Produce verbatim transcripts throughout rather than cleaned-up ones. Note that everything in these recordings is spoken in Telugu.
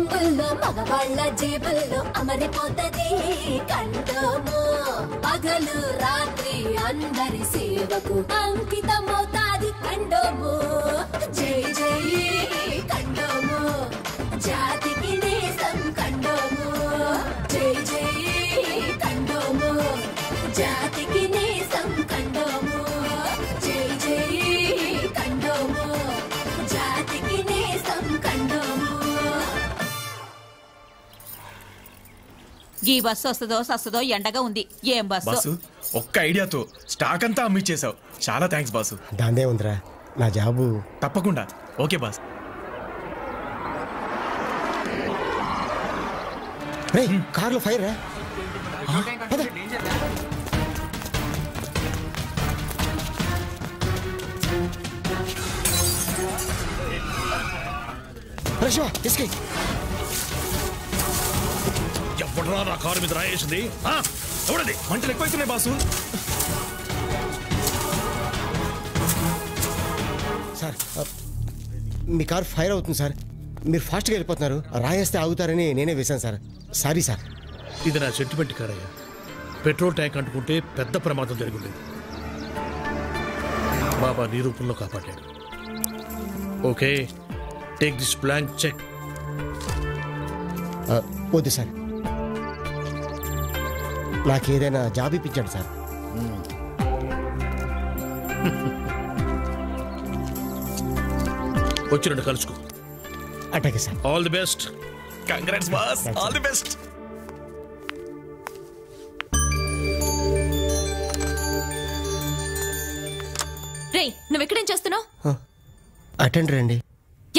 గుంపుల్లో మగవాళ్ళ జేబుల్లో అమరిపోతది కంఠము పగలు రాత్రి అందరి సేవకు అంకితమవుతాది కంఠము జై జై కంఠము జాతికి నేసం కంఠము జై జై కంఠము జాతికి నేసం కంఠము జై జై కంఠము జాతికి నేసం కంఠము ఈ బస్సు వస్తుందో సస్తుందో ఎండగా ఉంది. ఏం బస్సు? ఒక్క ఐడియాతో స్టాక్ అంతా అమ్మిచ్చేసావు. చాలా థ్యాంక్స్ బాసు. దాందే ఉందిరా నా జాబు. తప్పకుండా. Okay boss. రేయ్ కార్లో ఫైర్ రా. రషో ఇస్కి ఎవడరా కారు మీద రాయేసింది? ఎవడది? మంటలు ఎక్కువైతున్నాయి బాసు. సార్ మీ కారు ఫైర్ అవుతుంది సార్. మీరు ఫాస్ట్గా వెళ్ళిపోతున్నారు. రాయేస్తే ఆగుతారని నేనే వేశాను సార్. Sorry sir. ఇది నా సెంటిమెంట్ కారు అయ్యా. పెట్రోల్ ట్యాంక్ అంటుకుంటే పెద్ద ప్రమాదం జరిగింది. బాబా నీ రూపంలో కాపాడాడు. Okay take this blank cheque. వద్దు సార్, నాకేదైనా జాబ్ ఇప్పించండి సార్. వచ్చినట్టు కలుసుకో. అటాకే sir. All the best. Congrats boss. All the best. రే నువ్వు ఎక్కడేం చేస్తున్నావు? అటెండర్ అండి.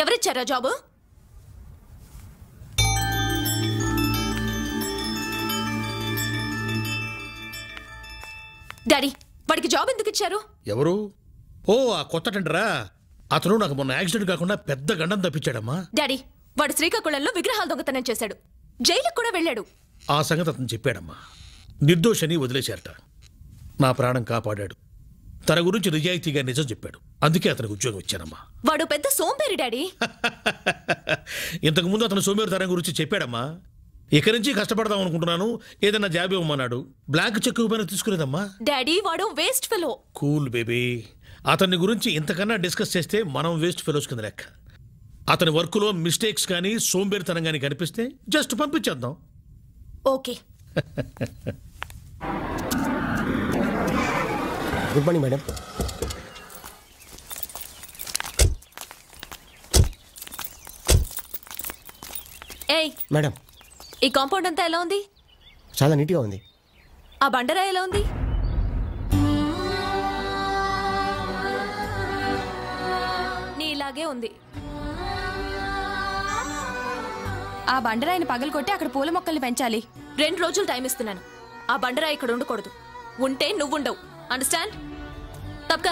ఎవరిచ్చారా జాబు? డాడీ వాడికి జాబ్ ఎందుకు ఇచ్చారు? ఎవరు? ఓ ఆ కొత్త టెండరా. అతను నాకు మొన్న యాక్సిడెంట్ కాకుండా పెద్ద గండం తప్పించాడమ్మా. డాడీ వాడు శ్రీకాకుళంలో విగ్రహాలు దొంగతనం చేశాడు. జైలుకు కూడా వెళ్ళాడు. ఆ సంగతి అతను చెప్పాడమ్మా. నిర్దోషని వదిలేశారట. నా ప్రాణం కాపాడాడు. తన గురించి నిజాయితీగా నిజం చెప్పాడు. అందుకే అతనికి ఉద్యోగం ఇచ్చానమ్మా. వాడు పెద్ద సోంబేరి డాడీ. ఇంతకుముందు అతను సోంబేరి తరం గురించి చెప్పాడమ్మా. ఇక్కడి నుంచి కష్టపడదాం అనుకుంటున్నాను, ఏదైనా జాబ్ ఇవ్వమన్నాడు. బ్లాంక్ చెక్ పైన తీసుకునేదమ్మా. డాడీ వాడు వేస్ట్ ఫెలో. Cool baby. అతని గురించి ఇంతకన్నా డిస్కస్ చేస్తే మనం వేస్ట్ ఫెలోస్ కింద లెక్క. అతని వర్క్లో మిస్టేక్స్ కానీ సోంబేరితనం కానీ కనిపిస్తే జస్ట్ పంపించేద్దాం. ఓకే. Good morning madam. ఏయ్ మేడం, ఈ కాంపౌండ్ అంతా ఎలా ఉంది? చాలా నీట్గా ఉంది. ఆ బండరాయి ఎలా ఉంది? నీలాగే ఉంది. ఆ బండరాయిని పగలు కొట్టి అక్కడ పూల మొక్కల్ని పెంచాలి. రెండు రోజులు టైం ఇస్తున్నాను. ఆ బండరాయి ఇక్కడ ఉండకూడదు. ఉంటే నువ్వుండవు. అండర్స్టాండ్? తప్పక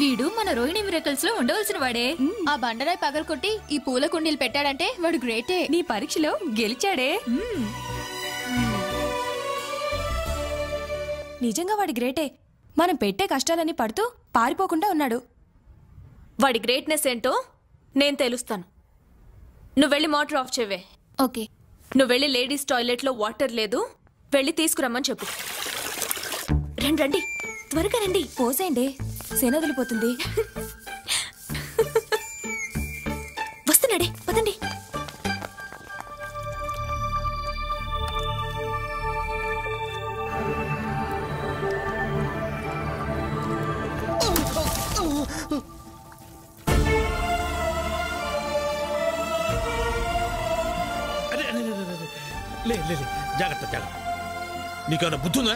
వీడు మన రోహిణి మిరకల్స్ లో ఉండవలసిన వాడే. ఆ బండరాయి పగలు కొట్టి ఈ పూల కుండీలు పెట్టాడంటే వాడు గ్రేటే. నీ పరీక్షలో గెలిచాడే. నిజంగా వాడి గ్రేటే. మనం పెట్టే కష్టాలని పడుతూ పారిపోకుండా ఉన్నాడు. వాడి గ్రేట్నెస్ ఏంటో నేను తెలుస్తాను. నువ్వు వెళ్ళి మోటార్ ఆఫ్ చేయవే. ఓకే. నువ్వు వెళ్ళి లేడీస్ టాయిలెట్ లో వాటర్ లేదు, వెళ్ళి తీసుకురమ్మని చెప్పు. రండి రండి త్వరగా రండి. పోసేయండి. సేన వదిలిపోతుంది. వస్తున్నాడే పదండి. లే లే జాగ్రత్త జాగ్రత్త. నీకేమైనా బుద్ధుందా?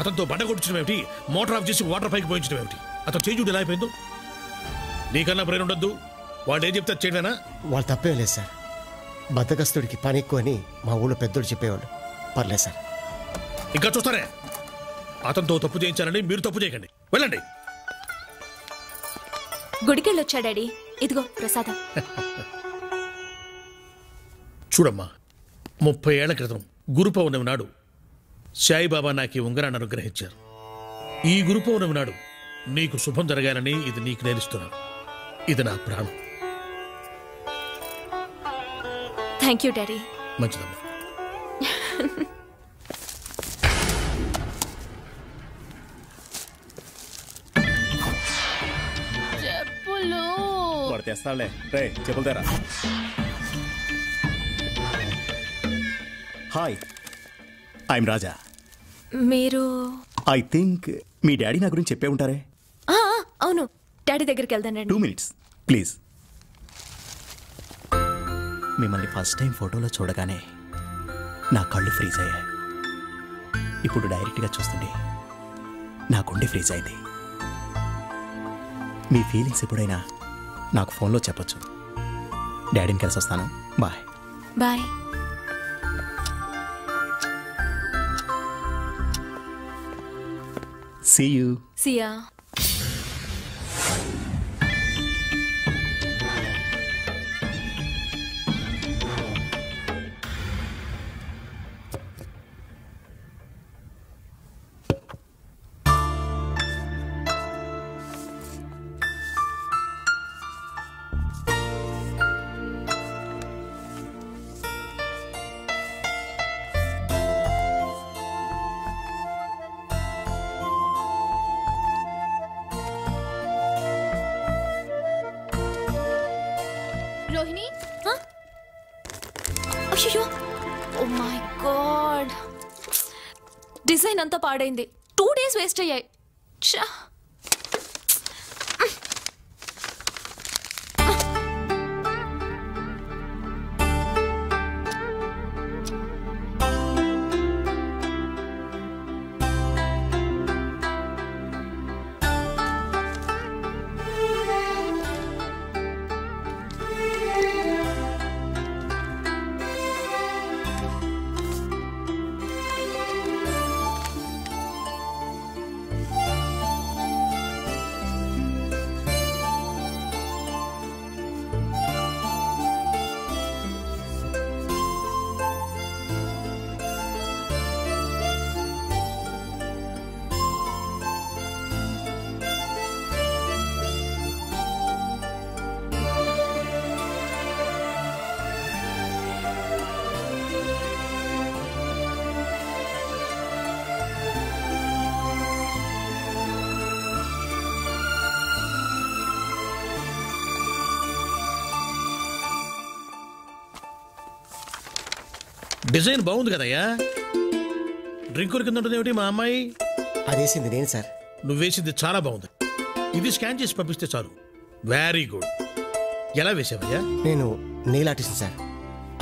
అతనితో బండ కొట్టించడం ఏమిటి? మోటార్ ఆఫ్ చేసి వాటర్ పైకి పోయించడం ఏమిటి? అతను చేయి చూడు ఎలా అయిపోయిందో. నీకన్నా బ్రెయిన్ ఉండద్దు. వాళ్ళు ఏం చెప్తారు చేయడానా? వాళ్ళు తప్పేం లేదు సార్. బద్దకస్తుడికి పని ఎక్కువ అని మా ఊళ్ళో పెద్దోడు చెప్పేవాళ్ళు. పర్లేదు సార్. ఇంకా చూస్తారే, అతనితో తప్పు చేయించాలని మీరు తప్పు చేయకండి. వెళ్ళండి. గుడికెళ్ళొచ్చా డాడీ? ఇదిగో ప్రసాదం. చూడమ్మా, ముప్పై ఏళ్ల క్రితం గురు పౌర్ణమి నాడు సాయిబాబా నాకు ఈ ఉంగరాన్ని అనుగ్రహించారు. ఈ గురు పౌర్ణమి నాడు నీకు శుభం జరగాలని ఇది నీకు నేర్పిస్తున్నాను. ఇది నా ప్రాణం. Thank you daddy. మంచిదమ్మా. చెప్పులు పడతేస్తాలే. రే చెప్పులు తేరా. Hi, I'm Raja. మీరు ఐ థింక్ మీ డాడీ నా గురించి చెప్పే ఉంటారే. అవును, డాడీ దగ్గరికి వెళ్దానండి. Two minutes please. మిమ్మల్ని ఫస్ట్ టైం ఫోటోలో చూడగానే నా కళ్ళు ఫ్రీజ్ అయ్యాయి. ఇప్పుడు డైరెక్ట్గా చూస్తుండే నా గుండె ఫ్రీజ్ అయింది. మీ ఫీలింగ్స్ ఎప్పుడైనా నాకు ఫోన్లో చెప్పచ్చు. డాడీని కలిసి వస్తాను. Bye bye. See you. See ya. Design అంతా పాడైంది. టూ డేస్ వేస్ట్ అయ్యాయి. డిజైన్ బాగుంది కదయ్యా. డ్రింక్ కింద ఉంటుంది ఏమిటి మా అమ్మాయి? అదేసింది నేను సార్. నువ్వేసింది చాలా బాగుంది. ఇది స్కాన్ చేసి పంపిస్తే చాలు. Very good. ఎలా వేసావయ్యా? నేను నెయిల్ ఆర్టిస్ట్ సార్.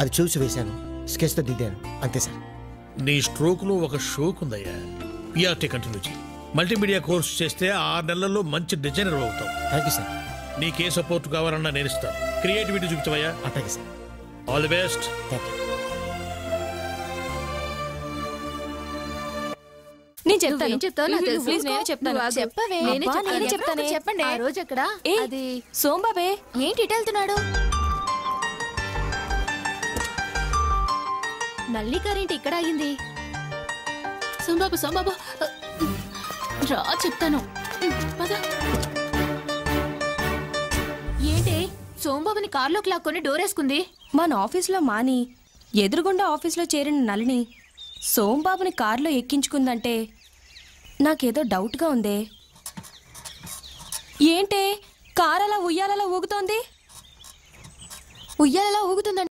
అది చూసి వేశాను, స్కెచ్తో దిద్దాను, అంతే సార్. నీ స్ట్రోక్లో ఒక షోక్ ఉందయ్యా. పిఆర్టీ కంటిన్యూజీ మల్టీమీడియా కోర్స్ చేస్తే ఆరు నెలల్లో మంచి డిజైనర్ అవుతావు. Thank you sir. నీకే సపోర్ట్ కావాలన్నా నేను ఇస్తాను. క్రియేటివిటీ చూపించవయ్యా. Thank you sir. All the best. Thank you. సోంబాబే ఏంటి ఇటు వెళ్తున్నాడు? మల్లికారేంటి ఇక్కడ ఆగింది? సోంబాబు సోంబాబు రా చెప్తాను. ఏంటి సోంబాబుని కారులోకి లాక్కొని డోర్ వేసుకుంది? మన ఆఫీస్లో మాని ఎదురుగుండా ఆఫీస్లో చేరిన నళిని సోంబాబుని కారులో ఎక్కించుకుందంటే నాకేదో డౌట్గా ఉందే. ఏంటి కార్ అలా ఉయ్యాలలా ఊగుతోంది ఉయ్యాలలా ఊగుతోంది।